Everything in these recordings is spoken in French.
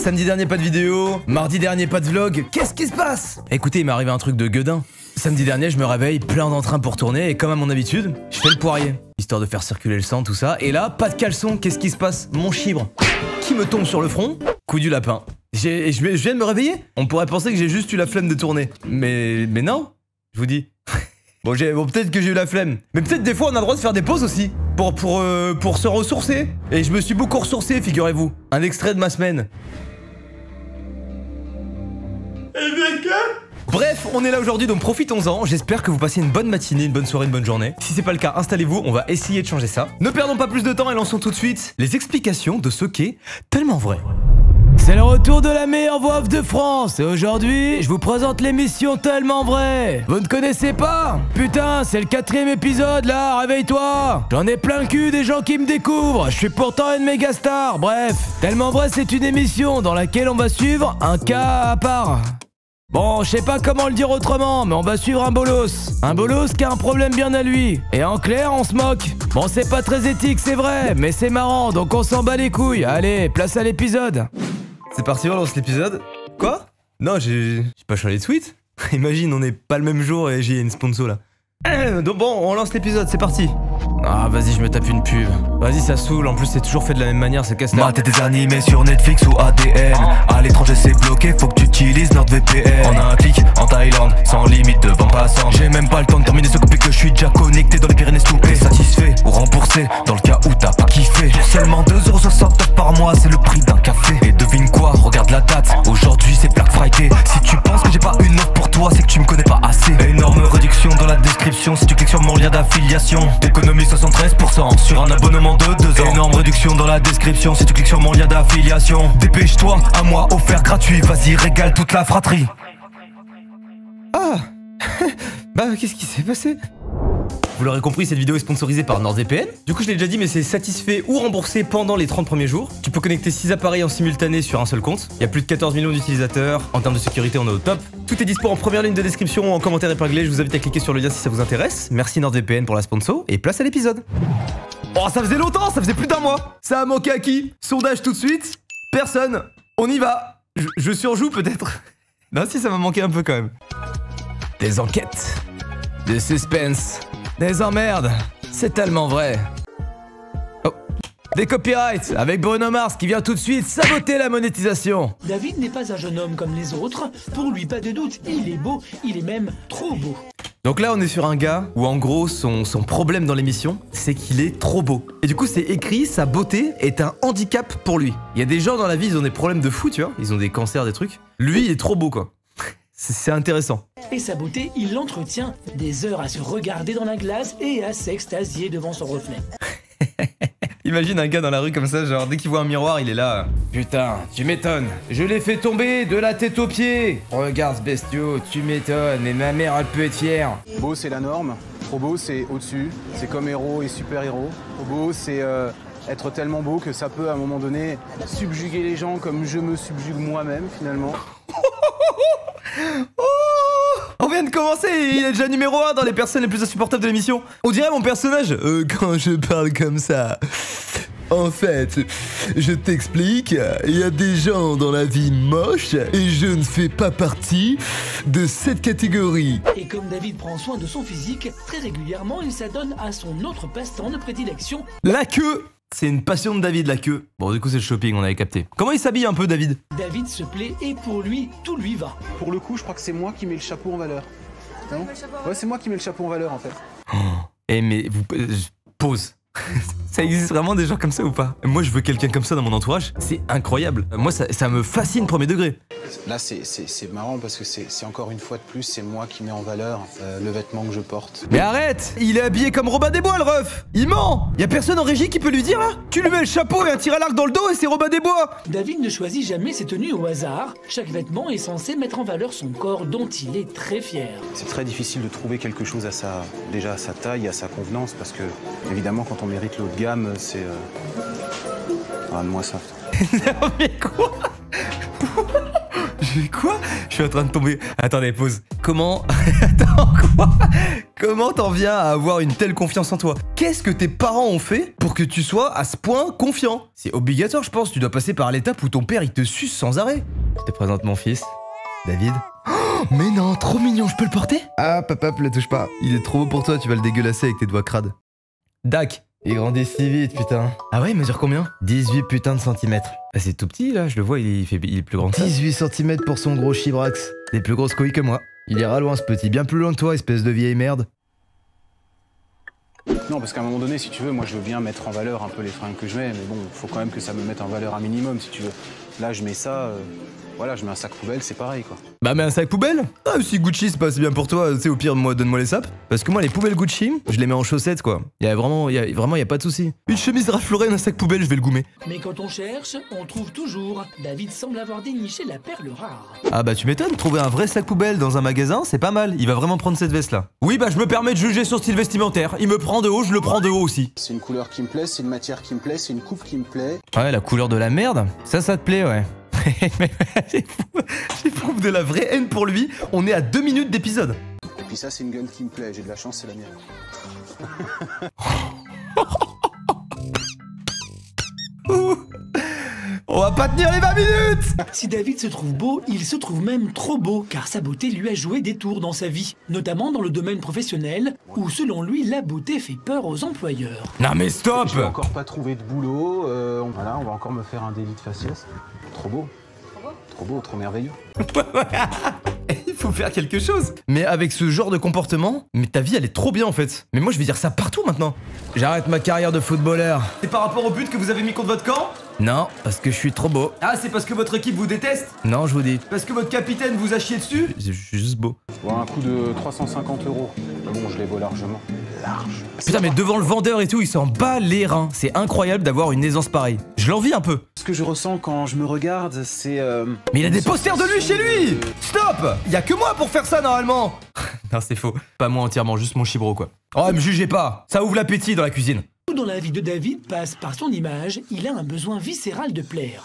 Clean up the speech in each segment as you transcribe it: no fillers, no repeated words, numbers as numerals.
Samedi dernier, pas de vidéo. Mardi dernier, pas de vlog. Qu'est-ce qui se passe? Écoutez, il m'est arrivé un truc de gueudin. Samedi dernier, je me réveille plein d'entrain pour tourner et comme à mon habitude, je fais le poirier. Histoire de faire circuler le sang, tout ça. Et là, pas de caleçon. Qu'est-ce qui se passe? Mon chibre qui me tombe sur le front. Coup du lapin. Je viens de me réveiller. On pourrait penser que j'ai juste eu la flemme de tourner. Mais non, je vous dis. Bon peut-être que j'ai eu la flemme. Mais peut-être des fois, on a le droit de faire des pauses aussi. Pour se ressourcer. Et je me suis beaucoup ressourcé, figurez-vous. Un extrait de ma semaine. Eh bien que... Bref, on est là aujourd'hui, donc profitons-en. J'espère que vous passez une bonne matinée, une bonne soirée, une bonne journée. Si c'est pas le cas, installez-vous, on va essayer de changer ça. Ne perdons pas plus de temps et lançons tout de suite les explications de ce qu'est Tellement Vrai. C'est le retour de la meilleure voix off de France. Et aujourd'hui, je vous présente l'émission Tellement Vrai. Vous ne connaissez pas? Putain, c'est le 4e épisode là, réveille-toi. J'en ai plein le cul des gens qui me découvrent. Je suis pourtant une méga star, bref. Tellement Vrai, c'est une émission dans laquelle on va suivre un cas à part. Bon, je sais pas comment le dire autrement, mais on va suivre un bolos. Un bolos qui a un problème bien à lui. Et en clair, on se moque. Bon, c'est pas très éthique, c'est vrai, mais c'est marrant, donc on s'en bat les couilles. Allez, place à l'épisode. C'est parti, on lance l'épisode. Quoi? Non, j'ai pas changé de tweet. Imagine, on n'est pas le même jour et j'ai une sponsor là. Donc bon, on lance l'épisode, c'est parti. Ah vas-y, je me tape une pub. Vas-y, ça saoule, en plus c'est toujours fait de la même manière, c'est casse-là. Mater des animés sur Netflix ou ADN. À l'étranger c'est bloqué, faut que tu utilises NordVPN. On a un clic en Thaïlande, sans limite devant passant. J'ai même pas le temps de terminer ce coupé que je suis déjà connecté dans les Pyrénées stoupé. Satisfait ou remboursé, dans le cas où t'as pas kiffé. Pour seulement 2,69€ par mois, c'est le prix d'un café. Et devine quoi, regarde la date, aujourd'hui c'est Black Friday. Si tu penses que j'ai pas une offre pour toi, c'est que tu me connais pas assez. Énorme réduction dans la description, si tu cliques sur mon lien d'affiliation. T'économises 73% sur un abonnement de 2 ans. Énorme réduction dans la description si tu cliques sur mon lien d'affiliation. Dépêche-toi, un mois offert gratuit. Vas-y, régale toute la fratrie. Ah bah qu'est-ce qui s'est passé? Vous l'aurez compris, cette vidéo est sponsorisée par NordVPN. Du coup, je l'ai déjà dit, mais c'est satisfait ou remboursé pendant les 30 premiers jours. Tu peux connecter 6 appareils en simultané sur un seul compte. Il y a plus de 14 millions d'utilisateurs. En termes de sécurité, on est au top. Tout est dispo en première ligne de description ou en commentaire épinglé. Je vous invite à cliquer sur le lien si ça vous intéresse. Merci NordVPN pour la sponsor et place à l'épisode. Oh, ça faisait longtemps, ça faisait plus d'un mois. Ça a manqué à qui? Sondage tout de suite. Personne. On y va. Je surjoue peut-être. Non, si, ça m'a manqué un peu quand même. Des enquêtes. Des suspense. Des emmerdes, c'est tellement vrai. Oh. Des copyrights avec Bruno Mars qui vient tout de suite saboter la monétisation. David n'est pas un jeune homme comme les autres. Pour lui, pas de doute, il est beau, il est même trop beau. Donc là, on est sur un gars où en gros, son problème dans l'émission, c'est qu'il est trop beau. Et du coup, c'est écrit, sa beauté est un handicap pour lui. Il y a des gens dans la vie, ils ont des problèmes de fou, tu vois. Ils ont des cancers, des trucs. Lui, il est trop beau, quoi. C'est intéressant. Et sa beauté, il l'entretient des heures à se regarder dans la glace et à s'extasier devant son reflet. Imagine un gars dans la rue comme ça, genre dès qu'il voit un miroir, il est là. Putain, tu m'étonnes. Je l'ai fait tomber de la tête aux pieds. Regarde ce bestiau, tu m'étonnes. Et ma mère, elle peut être fière. Beau, c'est la norme. Trop beau, c'est au-dessus. C'est comme héros et super-héros. Trop beau, c'est... être tellement beau que ça peut, à un moment donné, subjuguer les gens comme je me subjugue moi-même, finalement. On vient de commencer et il est déjà numéro 1 dans les personnes les plus insupportables de l'émission. On dirait mon personnage quand je parle comme ça. En fait, je t'explique, il y a des gens dans la vie moches et je ne fais pas partie de cette catégorie. Et comme David prend soin de son physique, très régulièrement, il s'adonne à son autre passe-temps de prédilection. La queue! C'est une passion de David, la queue. Bon, du coup, c'est le shopping, on avait capté. Comment il s'habille un peu, David? David se plaît et pour lui, tout lui va. Pour le coup, je crois que c'est moi qui mets le chapeau en valeur. Non? Ouais, c'est moi qui mets le chapeau en valeur, en fait. Eh, mais... vous... pause. Ça existe vraiment des gens comme ça ou pas? Moi, je veux quelqu'un comme ça dans mon entourage. C'est incroyable. Moi, ça me fascine, premier degré. Là, c'est marrant parce que c'est encore une fois de plus, c'est moi qui mets en valeur le vêtement que je porte. Mais arrête! Il est habillé comme Robin des Bois, le ref! Il ment! Y'a personne en régie qui peut lui dire, là? Tu lui mets le chapeau et un tir à l'arc dans le dos et c'est Robin des Bois! David ne choisit jamais ses tenues au hasard. Chaque vêtement est censé mettre en valeur son corps dont il est très fier. C'est très difficile de trouver quelque chose à sa... déjà à sa taille, à sa convenance parce que, évidemment, quand on mérite le haut de gamme, c'est... Ramenez-moi ça. Non mais quoi? Quoi? Je suis en train de tomber. Attendez, pause. Comment... Attends, quoi? Comment t'en viens à avoir une telle confiance en toi? Qu'est-ce que tes parents ont fait pour que tu sois à ce point confiant? C'est obligatoire, je pense. Tu dois passer par l'étape où ton père, il te suce sans arrêt. Je te présente mon fils, David. Oh, mais non, trop mignon, je peux le porter? Ah, papa, le touche pas. Il est trop beau pour toi, tu vas le dégueulasser avec tes doigts crades. Dac. Il grandit si vite, putain. Ah ouais, il mesure combien? 18 putains de centimètres. Ah, c'est tout petit, là, je le vois, il est plus grand que ça. 18 centimètres pour son gros chibrax. Des plus grosses couilles que moi. Il ira loin, ce petit, bien plus loin que toi, espèce de vieille merde. Non, parce qu'à un moment donné, si tu veux, moi, je veux bien mettre en valeur un peu les fringues que je mets, mais bon, faut quand même que ça me mette en valeur un minimum, si tu veux. Là, je mets ça... Voilà, je mets un sac poubelle, c'est pareil quoi. Bah mets un sac poubelle? Ah si Gucci se passe bien pour toi, tu sais au pire moi donne-moi les sapes. Parce que moi les poubelles Gucci, je les mets en chaussettes quoi. Y a pas de souci. Une chemise raflorée, un sac poubelle, je vais le goumer. Mais quand on cherche, on trouve toujours. David semble avoir déniché la perle rare. Ah bah tu m'étonnes, trouver un vrai sac poubelle dans un magasin, c'est pas mal. Il va vraiment prendre cette veste là. Oui bah je me permets de juger sur style vestimentaire. Il me prend de haut, je le prends de haut aussi. C'est une couleur qui me plaît, c'est une matière qui me plaît, c'est une coupe qui me plaît. Ouais la couleur de la merde, ça te plaît ouais. J'éprouve de la vraie haine pour lui. On est à 2 minutes d'épisode. Et puis ça c'est une gueule qui me plaît. J'ai de la chance, c'est la mienne. On va pas tenir les 20 minutes. Si David se trouve beau, il se trouve même trop beau, car sa beauté lui a joué des tours dans sa vie, notamment dans le domaine professionnel, où selon lui, la beauté fait peur aux employeurs. Non mais stop. J'ai encore pas trouvé de boulot, voilà, on va encore me faire un délit de faciès. Trop beau. Trop beau. Trop beau, trop merveilleux. Il faut faire quelque chose. Mais avec ce genre de comportement, mais ta vie elle est trop bien en fait. Mais moi je vais dire ça partout maintenant. J'arrête ma carrière de footballeur. C'est par rapport au but que vous avez mis contre votre camp? Non, parce que je suis trop beau. Ah, c'est parce que votre équipe vous déteste? Non, je vous dis. Parce que votre capitaine vous a chié dessus? Je suis juste beau. Bon, un coup de 350 €. Bon, je les vaux largement. Large. Putain, mais devant le vendeur et tout, il s'en bat les reins. C'est incroyable d'avoir une aisance pareille. Je l'envie un peu. Ce que je ressens quand je me regarde, c'est... Mais il a des posters de lui chez lui! Stop! Il y a que moi pour faire ça normalement. Non, c'est faux. Pas moi entièrement, juste mon chibro quoi. Oh, me jugez pas. Ça ouvre l'appétit dans la cuisine. Tout dans la vie de David passe par son image, il a un besoin viscéral de plaire.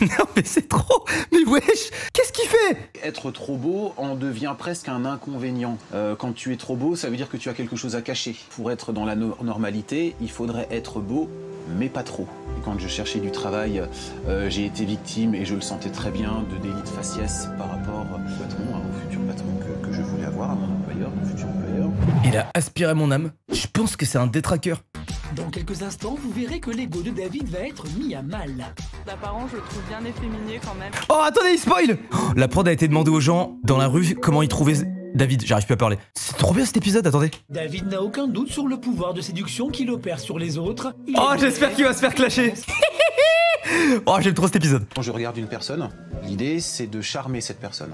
Non mais c'est trop, mais wesh, qu'est-ce qu'il fait? Être trop beau en devient presque un inconvénient. Quand tu es trop beau, ça veut dire que tu as quelque chose à cacher. Pour être dans la normalité, il faudrait être beau, mais pas trop. Et quand je cherchais du travail, j'ai été victime, et je le sentais très bien, de délits de faciès par rapport au patron, au futur patron que je voulais avoir, à mon employeur, mon futur employeur. Il a aspiré mon âme, je pense que c'est un détraqueur. Dans quelques instants, vous verrez que l'ego de David va être mis à mal. L'apparent, je le trouve bien efféminé quand même. Oh, attendez, il spoil! La prod a été demandée aux gens dans la rue comment ils trouvaient... David, j'arrive plus à parler. C'est trop bien cet épisode, attendez. David n'a aucun doute sur le pouvoir de séduction qu'il opère sur les autres. Oh, j'espère qu'il va se faire clasher. Oh, j'aime trop cet épisode. Quand je regarde une personne, l'idée, c'est de charmer cette personne.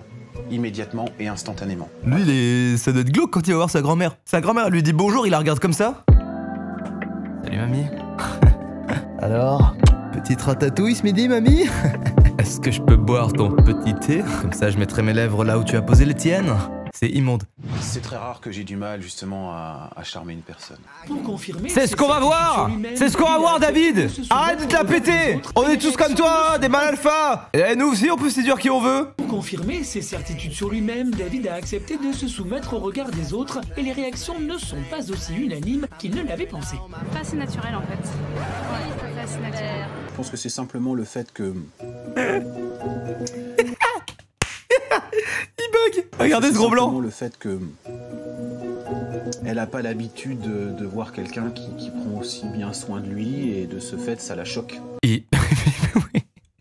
Immédiatement et instantanément. Lui, ça doit être glauque quand il va voir sa grand-mère. Sa grand-mère, elle lui dit bonjour, il la regarde comme ça. Salut mamie. Alors, petite ratatouille ce midi mamie? Est-ce que je peux boire ton petit thé? Comme ça je mettrai mes lèvres là où tu as posé les tiennes. C'est immonde. C'est très rare que j'ai du mal justement à charmer une personne. C'est ce qu'on va voir. C'est ce qu'on va voir David. Arrête de la péter. On est tous comme toi, des mal alpha. Et nous aussi on peut séduire qui on veut. Pour confirmer ses certitudes sur lui-même, David a accepté de se soumettre au regard des autres et les réactions ne sont pas aussi unanimes qu'il ne l'avait pensé. Pas assez naturel en fait. Ouais, pas assez naturel. Je pense que c'est simplement le fait que... Il bug. Regardez ce gros blanc. Le fait que elle n'a pas l'habitude de voir quelqu'un qui prend aussi bien soin de lui et de ce fait ça la choque. Et...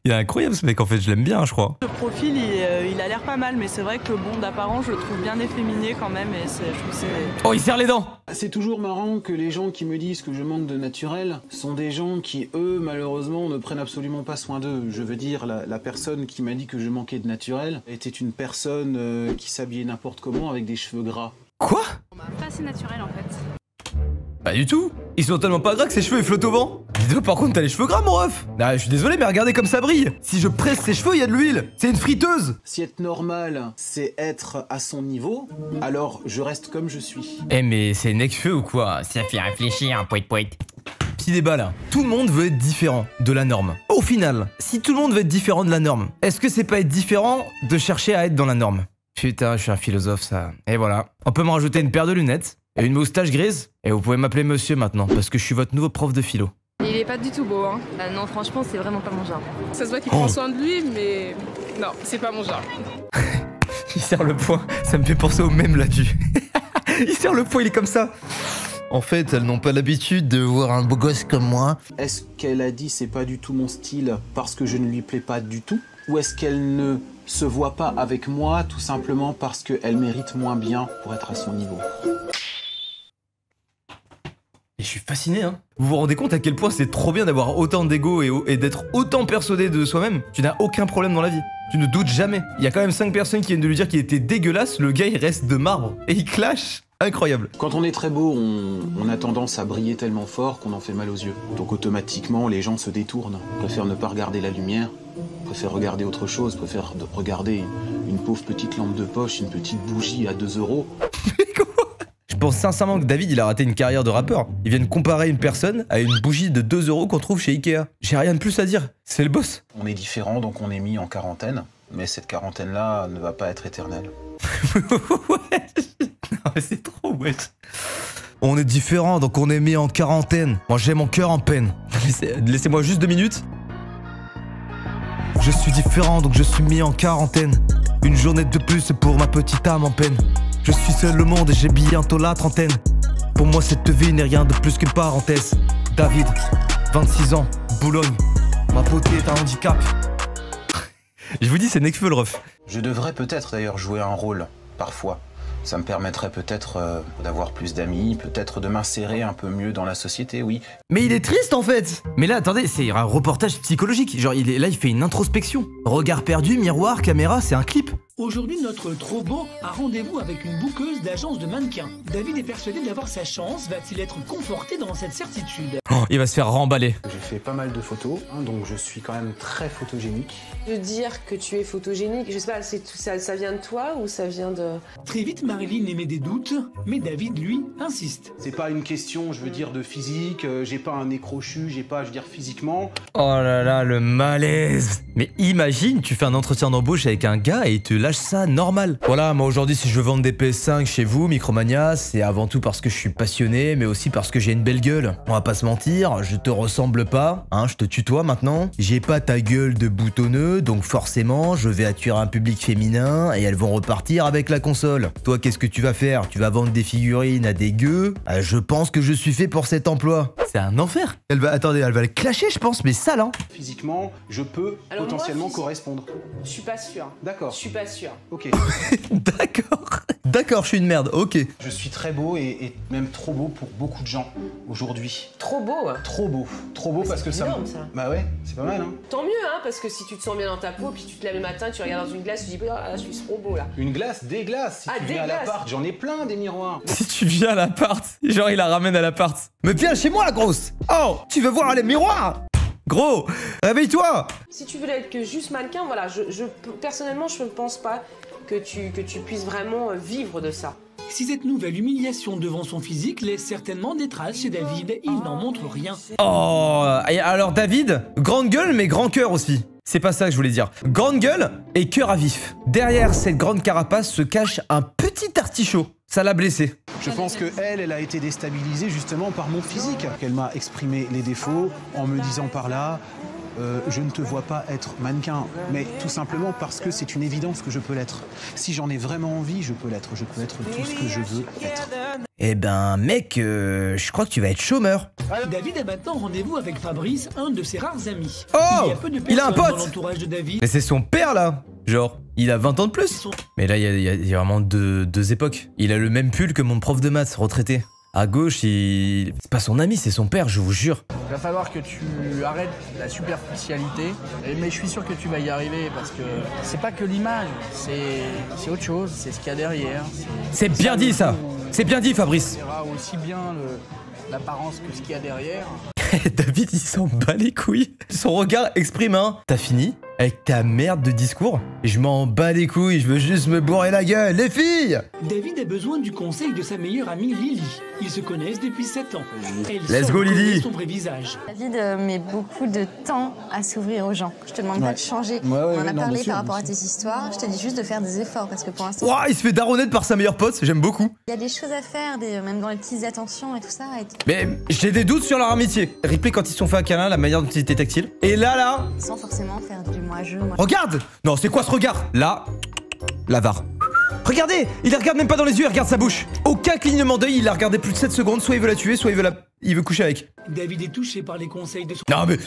Il est incroyable ce mec en fait, je l'aime bien je crois. Le profil il a l'air pas mal mais c'est vrai que bon d'apparence je le trouve bien efféminé quand même et je trouve c'est... Oh il serre les dents. C'est toujours marrant que les gens qui me disent que je manque de naturel sont des gens qui eux malheureusement ne prennent absolument pas soin d'eux. Je veux dire la personne qui m'a dit que je manquais de naturel était une personne qui s'habillait n'importe comment avec des cheveux gras. Quoi? Pas assez naturel en fait. Pas du tout. Ils sont tellement pas gras que ses cheveux ils flottent au vent. Dis donc, par contre, t'as les cheveux gras, mon ref! Ah, je suis désolé, mais regardez comme ça brille! Si je presse ses cheveux, il y a de l'huile! C'est une friteuse! Si être normal, c'est être à son niveau, alors je reste comme je suis. Eh, mais c'est Nekfeu ou quoi? Ça fait réfléchir, poète poète. petit débat là. Tout le monde veut être différent de la norme. Au final, si tout le monde veut être différent de la norme, est-ce que c'est pas être différent de chercher à être dans la norme? Putain, je suis un philosophe ça. Et voilà. On peut me rajouter une paire de lunettes et une moustache grise. Et vous pouvez m'appeler monsieur maintenant parce que je suis votre nouveau prof de philo. Il est pas du tout beau, hein. Non, franchement, c'est vraiment pas mon genre. Ça se voit qu'il prend soin de lui, mais non, c'est pas mon genre. Il serre le poing, ça me fait penser au mème là-dessus. Il serre le poing, il est comme ça. En fait, elles n'ont pas l'habitude de voir un beau gosse comme moi. Est-ce qu'elle a dit c'est pas du tout mon style parce que je ne lui plais pas du tout? Ou est-ce qu'elle ne se voit pas avec moi tout simplement parce qu'elle mérite moins bien pour être à son niveau? Et je suis fasciné, hein. Vous vous rendez compte à quel point c'est trop bien d'avoir autant d'ego et d'être autant persuadé de soi-même? Tu n'as aucun problème dans la vie. Tu ne doutes jamais. Il y a quand même 5 personnes qui viennent de lui dire qu'il était dégueulasse. Le gars, il reste de marbre. Et il clash. Incroyable. Quand on est très beau, on a tendance à briller tellement fort qu'on en fait mal aux yeux. Donc automatiquement, les gens se détournent. Préfèrent ne pas regarder la lumière. Préfèrent regarder autre chose. Préfèrent regarder une pauvre petite lampe de poche, une petite bougie à 2 €. Je pense sincèrement que David, il a raté une carrière de rappeur. Ils viennent comparer une personne à une bougie de 2 € qu'on trouve chez Ikea. J'ai rien de plus à dire, c'est le boss. On est différent, donc on est mis en quarantaine. Mais cette quarantaine-là ne va pas être éternelle. Ouais. Non mais c'est trop wesh. Ouais. On est différent, donc on est mis en quarantaine. Moi, j'ai mon cœur en peine. Laissez-moi juste 2 minutes. Je suis différent, donc je suis mis en quarantaine. Une journée de plus pour ma petite âme en peine. Je suis seul au monde et j'ai bientôt la trentaine. Pour moi cette vie n'est rien de plus qu'une parenthèse. David, 26 ans, Boulogne. Ma beauté est un handicap. Je vous dis, c'est Nekfeu le ref. Je devrais peut-être d'ailleurs jouer un rôle, parfois. Ça me permettrait peut-être d'avoir plus d'amis, peut-être de m'insérer un peu mieux dans la société, oui. Mais il est triste en fait. Mais là, attendez, c'est un reportage psychologique. Genre, il fait une introspection. Regard perdu, miroir, caméra, c'est un clip. Aujourd'hui, notre trop beau a rendez-vous avec une bouqueuse d'agence de mannequins. David est persuadé d'avoir sa chance. Va-t-il être conforté dans cette certitude? Oh, il va se faire remballer. J'ai fait pas mal de photos, hein, donc je suis quand même très photogénique. De dire que tu es photogénique, je sais pas, ça vient de toi ou ça vient de... Très vite, Marilyn émet des doutes, mais David, lui, insiste. C'est pas une question, je veux dire, de physique. J'ai pas un nez crochu, j'ai pas, je veux dire, physiquement. Oh là là, le malaise. Mais imagine, tu fais un entretien d'embauche avec un gars et tu lâche ça normal. Voilà, moi aujourd'hui si je veux vendre des PS5 chez vous, Micromania, c'est avant tout parce que je suis passionné, mais aussi parce que j'ai une belle gueule. On va pas se mentir, je te ressemble pas, hein, je te tutoie maintenant. J'ai pas ta gueule de boutonneux, donc forcément je vais attirer un public féminin et elles vont repartir avec la console. Toi, qu'est-ce que tu vas faire? Tu vas vendre des figurines à des gueux? Je pense que je suis fait pour cet emploi. C'est un enfer. Elle va, attendez, elle va le clasher je pense, mais sale, hein. Physiquement, je peux potentiellement correspondre. Je suis pas sûr. D'accord. Je suis pas sûr. Ok. D'accord. D'accord, je suis une merde, ok. Je suis très beau et même trop beau pour beaucoup de gens aujourd'hui. Trop beau, hein. Trop beau. Trop beau parce que ça... C'est énorme, ça. Bah ouais, c'est pas mal, hein. Tant mieux, hein, parce que si tu te sens bien dans ta peau, puis tu te lèves le matin, tu regardes dans une glace, tu te dis, ah, je suis trop beau, là. Une glace, des glaces. Si ah, tu viens à l'appart, j'en ai plein, des miroirs. Si tu viens à l'appart, genre il la ramène à l'appart. Mais viens chez moi, la grosse. Oh, tu veux voir les miroirs? Gros, réveille-toi! Si tu voulais être que juste mannequin, voilà, personnellement, je ne pense pas que tu puisses vraiment vivre de ça. Si cette nouvelle humiliation devant son physique laisse certainement des traces chez David, il n'en montre rien. Oh, et alors David, grande gueule mais grand cœur aussi. C'est pas ça que je voulais dire. Grande gueule et cœur à vif. Derrière cette grande carapace se cache un petit artichaut. Ça l'a blessé. Je pense que elle a été déstabilisée justement par mon physique. Elle m'a exprimé les défauts en me disant par là, je ne te vois pas être mannequin, mais tout simplement parce que c'est une évidence que je peux l'être. Si j'en ai vraiment envie, je peux l'être. Je peux être tout ce que je veux être. Eh ben mec, je crois que tu vas être chômeur. David a maintenant rendez-vous avec Fabrice, un de ses rares amis. Oh, il a un pote de David. Mais c'est son père là. Genre, il a 20 ans de plus. Mais là, il y a vraiment deux époques. Il a le même pull que mon prof de maths, retraité. À gauche, il... C'est pas son ami, c'est son père, je vous jure. Il va falloir que tu arrêtes la superficialité. Mais je suis sûr que tu vas y arriver parce que c'est pas que l'image, c'est autre chose, c'est ce qu'il y a derrière. C'est bien dit ça. C'est bien dit, Fabrice. On verra aussi bien l'apparence que ce qu'il y a derrière. David, il s'en bat les couilles. Son regard exprime un « T'as fini ?» avec ta merde de discours. Je m'en bats les couilles, je veux juste me bourrer la gueule, les filles. David a besoin du conseil de sa meilleure amie Lily. Ils se connaissent depuis 7 ans. Let's go Lily. Son vrai visage. David met beaucoup de temps à s'ouvrir aux gens. Je te demande pas de changer. On en a parlé par rapport à tes histoires. Je te dis juste de faire des efforts parce que pour l'instant... Wow, il se fait daronner par sa meilleure pote, j'aime beaucoup. Il y a des choses à faire, même dans les petites attentions et tout ça. Mais j'ai des doutes sur leur amitié. Ripley quand ils sont fait un câlin, la manière dont ils étaient tactiles. Et là... Sans forcément faire du moi-je. Regarde. Non, c'est quoi ce regard? Là, l'avare. Regardez, il la regarde même pas dans les yeux, il regarde sa bouche. Aucun clignement d'œil, il l'a regardé plus de 7 secondes. Soit il veut la tuer, soit il veut coucher avec. David est touché par les conseils de son... Non mais...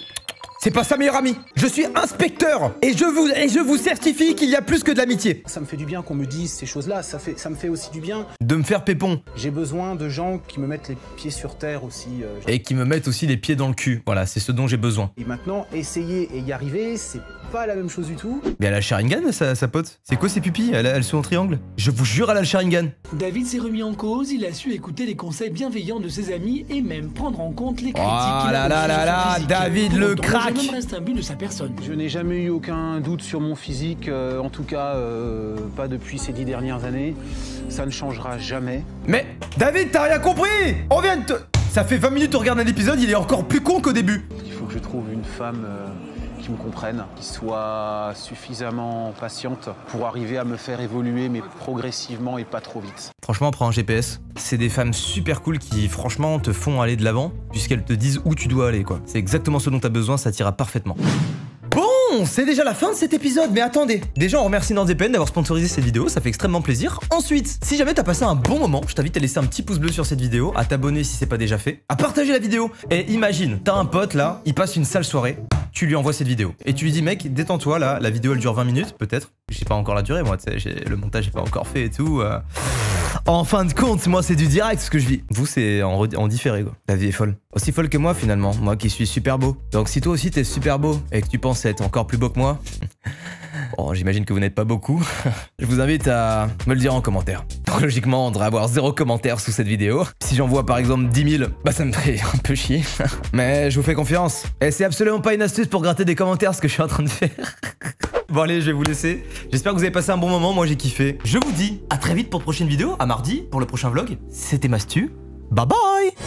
C'est pas sa meilleure amie. Je suis inspecteur et je vous certifie qu'il y a plus que de l'amitié. Ça me fait du bien qu'on me dise ces choses-là, ça me fait aussi du bien. De me faire pépon. J'ai besoin de gens qui me mettent les pieds sur terre aussi. Et qui me mettent aussi les pieds dans le cul. Voilà, c'est ce dont j'ai besoin. Et maintenant, essayer et y arriver, c'est pas la même chose du tout. Mais elle a le Sharingan, sa pote. C'est quoi ses pupilles? Elle se en triangle. Je vous jure, elle a le Sharingan. David s'est remis en cause, il a su écouter les conseils bienveillants de ses amis et même prendre en compte les critiques. Oh là là là là, David le crack. Même reste un but de sa personne. Je n'ai jamais eu aucun doute sur mon physique, en tout cas pas depuis ces 10 dernières années. Ça ne changera jamais. Mais David, t'as rien compris. On vient de te... Ça fait 20 minutes qu'on regarde un épisode, il est encore plus con qu'au début. Il faut que je trouve une femme qui me comprenne, qui soit suffisamment patiente pour arriver à me faire évoluer, mais progressivement et pas trop vite. Franchement, prends un GPS. C'est des femmes super cool qui, franchement, te font aller de l'avant, puisqu'elles te disent où tu dois aller, quoi. C'est exactement ce dont tu as besoin, ça t'ira parfaitement. Bon, c'est déjà la fin de cet épisode, mais attendez. Déjà, on remercie NordVPN d'avoir sponsorisé cette vidéo, ça fait extrêmement plaisir. Ensuite, si jamais t'as passé un bon moment, je t'invite à laisser un petit pouce bleu sur cette vidéo, à t'abonner si c'est pas déjà fait, à partager la vidéo. Et imagine, t'as un pote là, il passe une sale soirée, tu lui envoies cette vidéo. Et tu lui dis, mec, détends-toi là, la vidéo elle dure 20 minutes, peut-être. Je sais pas encore la durée, moi, tu sais, le montage j'ai pas encore fait et tout. En fin de compte, moi c'est du direct ce que je vis. Vous, c'est en différé, quoi. La vie est folle. Aussi folle que moi, finalement. Moi qui suis super beau. Donc si toi aussi t'es super beau et que tu penses être encore plus beau que moi, bon, j'imagine que vous n'êtes pas beaucoup. Je vous invite à me le dire en commentaire. Logiquement, on devrait avoir 0 commentaire sous cette vidéo. Si j'en vois par exemple 10 000, bah ça me fait un peu chier. Mais je vous fais confiance. Et c'est absolument pas une astuce pour gratter des commentaires ce que je suis en train de faire. Bon allez, je vais vous laisser. J'espère que vous avez passé un bon moment, moi j'ai kiffé. Je vous dis à très vite pour prochaine vidéo, à mardi pour le prochain vlog. C'était Mastuu. Bye bye.